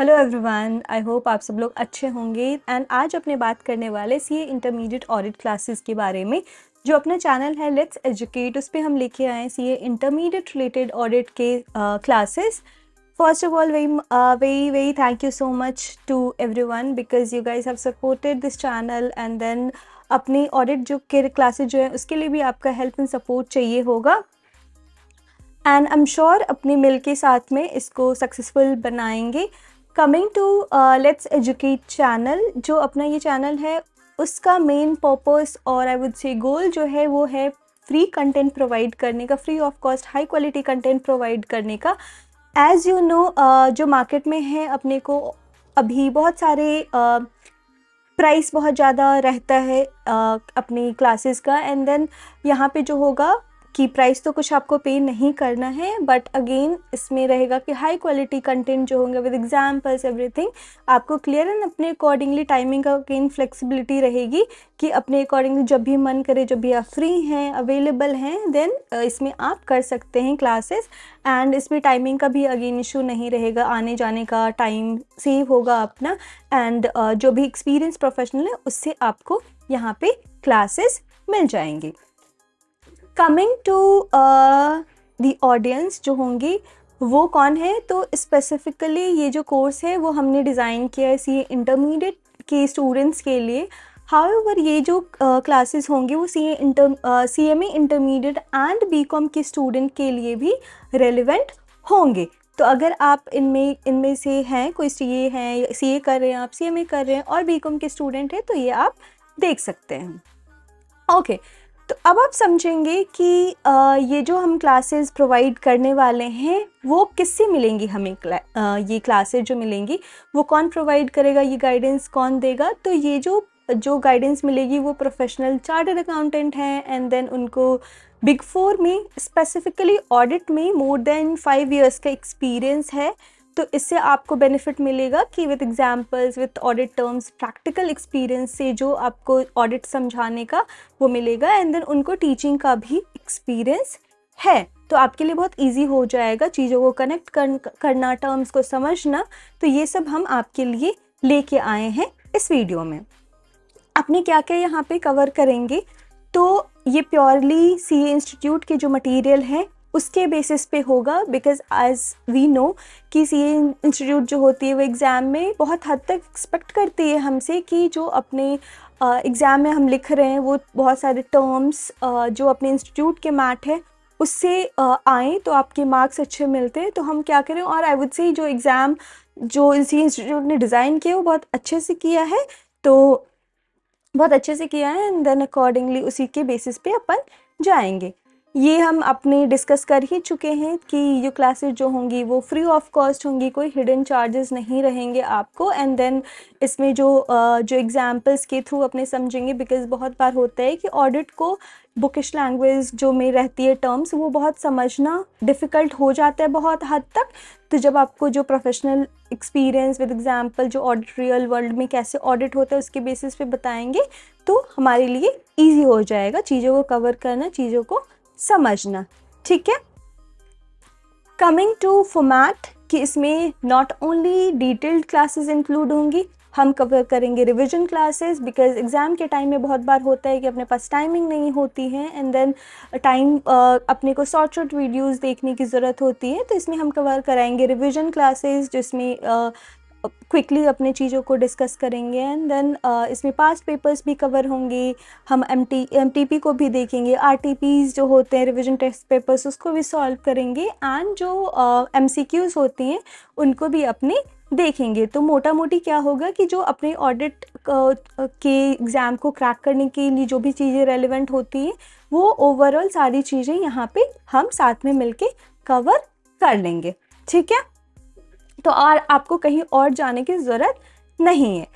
Hello everyone, I hope आप सब लोग अच्छे होंगे। एंड आज अपने बात करने वाले सीए इंटरमीडिएट ऑडिट क्लासेस के बारे में। जो अपना चैनल है लेट्स एजुकेट, उस पर हम लेके आए सीए इंटरमीडिएट रिलेटेड ऑडिट के classes. First of all very thank you so much to everyone because you guys have supported this channel. And then अपनी ऑडिट जो के क्लासेज जो है उसके लिए भी आपका हेल्प एंड सपोर्ट चाहिए होगा। एंड आई एम श्योर अपने मिल के साथ में इसको सक्सेसफुल बनाएंगे। Coming to let's educate channel, जो अपना ये चैनल है उसका मेन पर्पस और आई वुड से गोल जो है वो है फ्री कंटेंट प्रोवाइड करने का, free of cost high quality content provide करने का। एज़ यू नो जो मार्केट में है अपने को अभी बहुत सारे प्राइस बहुत ज़्यादा रहता है अपनी क्लासेस का। एंड देन यहाँ पे जो होगा कि प्राइस तो कुछ आपको पे नहीं करना है, बट अगेन इसमें रहेगा कि हाई क्वालिटी कंटेंट जो होंगे विद एग्जांपल्स एवरीथिंग आपको क्लियर। एंड अपने अकॉर्डिंगली टाइमिंग का अगेन फ्लेक्सिबिलिटी रहेगी कि अपने अकॉर्डिंगली जब भी मन करे, जब भी आप फ्री हैं, अवेलेबल हैं, देन इसमें आप कर सकते हैं क्लासेस। एंड इसमें टाइमिंग का भी अगेन इशू नहीं रहेगा, आने जाने का टाइम सेव होगा अपना। एंड जो भी एक्सपीरियंस प्रोफेशनल है उससे आपको यहाँ पर क्लासेस मिल जाएंगी। कमिंग टू दी ऑडियंस जो होंगी वो कौन है, तो स्पेसिफ़िकली ये जो कोर्स है वो हमने डिज़ाइन किया है सीए इंटरमीडिएट के स्टूडेंट्स के लिए। हाउएवर ये जो क्लासेस होंगे वो सीएमए इंटरमीडिएट एंड बीकॉम के स्टूडेंट के लिए भी रेलिवेंट होंगे। तो अगर आप इनमें से हैं, कोई सीए हैं, सीए कर रहे हैं, आप सीएमए कर रहे हैं और बीकॉम के स्टूडेंट हैं, तो ये आप देख सकते हैं। ओके, तो अब आप समझेंगे कि ये जो हम क्लासेस प्रोवाइड करने वाले हैं वो किससे मिलेंगी, हमें ये क्लासेस जो मिलेंगी वो कौन प्रोवाइड करेगा, ये गाइडेंस कौन देगा। तो ये जो गाइडेंस मिलेगी वो प्रोफेशनल चार्टर्ड अकाउंटेंट हैं। एंड देन उनको बिग फोर में स्पेसिफिकली ऑडिट में मोर देन 5 इयर्स का एक्सपीरियंस है, तो इससे आपको बेनिफिट मिलेगा कि with examples, with audit terms, practical experience से जो आपको ऑडिट समझाने का वो मिलेगा। एंड देन उनको टीचिंग का भी एक्सपीरियंस है, तो आपके लिए बहुत इजी हो जाएगा चीज़ों को कनेक्ट करना, टर्म्स को समझना। तो ये सब हम आपके लिए लेके आए हैं इस वीडियो में। अपने क्या क्या यहाँ पे कवर करेंगे, तो ये प्योरली सीए इंस्टीट्यूट के जो मटीरियल है उसके बेसिस पे होगा बिकॉज एज वी नो कि सीए इंस्टीट्यूट जो होती है वो एग्ज़ाम में बहुत हद तक एक्सपेक्ट करती है हमसे कि जो अपने एग्ज़ाम में हम लिख रहे हैं वो बहुत सारे टर्म्स जो अपने इंस्टीट्यूट के मैट है उससे आएँ, तो आपके मार्क्स अच्छे मिलते हैं। तो हम क्या करें, और आई वुड से जो एग्ज़ाम जो सीए इंस्टीट्यूट ने डिज़ाइन किया वो बहुत अच्छे से किया है, तो बहुत अच्छे से किया है। एंड देन अकॉर्डिंगली उसी के बेसिस पे अपन जाएंगे। ये हम अपने डिस्कस कर ही चुके हैं कि ये क्लासेस जो होंगी वो फ्री ऑफ कॉस्ट होंगी, कोई हिडन चार्जेस नहीं रहेंगे आपको। एंड देन इसमें जो एग्जांपल्स के थ्रू अपने समझेंगे बिकॉज बहुत बार होता है कि ऑडिट को बुकिश लैंग्वेज जो में रहती है टर्म्स वो बहुत समझना डिफ़िकल्ट हो जाता है बहुत हद तक। तो जब आपको जो प्रोफेशनल एक्सपीरियंस विद एग्जांपल जो ऑडिट रियल वर्ल्ड में कैसे ऑडिट होता है उसके बेसिस पे बताएंगे तो हमारे लिए ईजी हो जाएगा चीज़ों को कवर करना, चीज़ों को समझना। ठीक है, कमिंग टू फॉर्मेट कि इसमें not only detailed classes include होंगी, हम कवर करेंगे रिवीजन क्लासेस बिकॉज एग्ज़ाम के टाइम में बहुत बार होता है कि अपने पास टाइमिंग नहीं होती है। एंड देन टाइम अपने को शॉर्ट वीडियोस देखने की ज़रूरत होती है, तो इसमें हम कवर कराएंगे रिवीजन क्लासेस जिसमें क्विकली अपने चीज़ों को डिस्कस करेंगे। एंड देन इसमें पास्ट पेपर्स भी कवर होंगे, हम एमटीपी को भी देखेंगे, आरटीपीज़ जो होते हैं रिवीजन टेस्ट पेपर्स उसको भी सॉल्व करेंगे। एंड जो एमसीक्यूज़ होती हैं उनको भी अपने देखेंगे। तो मोटा मोटी क्या होगा कि जो अपने ऑडिट के एग्ज़ाम को क्रैक करने के लिए जो भी चीज़ें रेलिवेंट होती हैं वो ओवरऑल सारी चीज़ें यहाँ पर हम साथ में मिल के कवर कर लेंगे। ठीक है, तो और आपको कहीं और जाने की ज़रूरत नहीं है।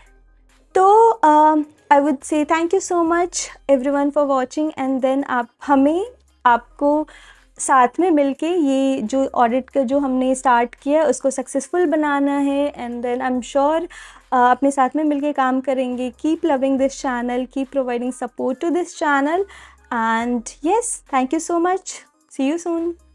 तो I would say thank you so much everyone for watching. And then आपको साथ में मिलके ये जो ऑडिट का जो हमने स्टार्ट किया उसको सक्सेसफुल बनाना है। And then I am sure अपने साथ में मिलके काम करेंगे। Keep loving this channel, keep providing support to this channel. And yes, thank you so much, see you soon.